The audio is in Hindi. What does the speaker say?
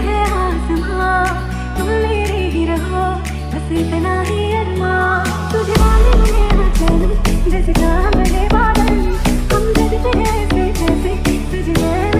है आसमां, तुम मेरे ही रहो, बस इतना ही अरमा। तुझे वाले बने मचल जैसे काम बने बादल, हम जगते हैं ऐसे जैसे तुझे।